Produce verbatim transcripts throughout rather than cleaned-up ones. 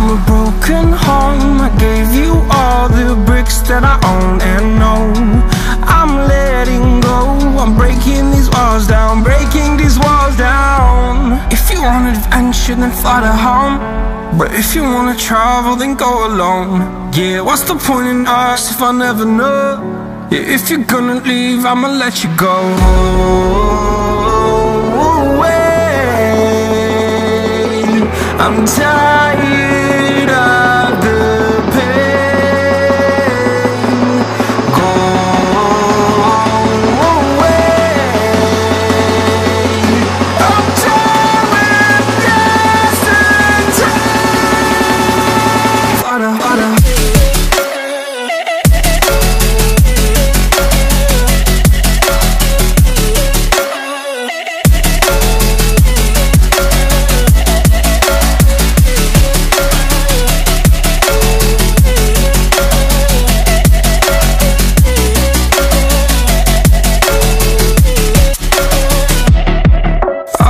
I'm a broken home. I gave you all the bricks that I own and know. I'm letting go. I'm breaking these walls down, breaking these walls down. If you want adventure, then fly to home. But if you wanna travel, then go alone. Yeah, what's the point in us if I never know? Yeah, if you're gonna leave, I'ma let you go. I'm tired of the pain. Go away. I'm tired of destiny. Harder, harder.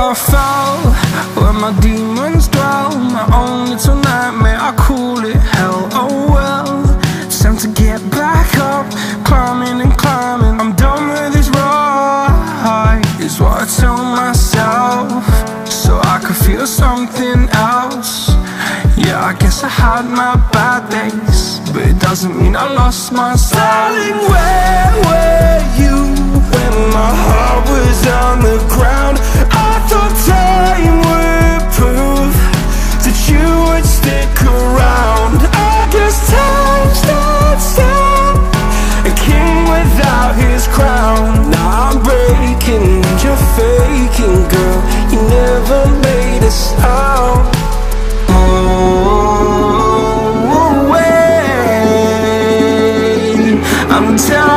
I fell where my demons dwell. My own little nightmare, I call it hell. Oh well, it's time to get back up. Climbing and climbing, I'm done with this ride, is what I tell myself, so I could feel something else. Yeah, I guess I had my bad days, but it doesn't mean I lost my style. Where were you when my heart was on the ground? Faking girl, you never made us out. Oh, wait, I'm telling you.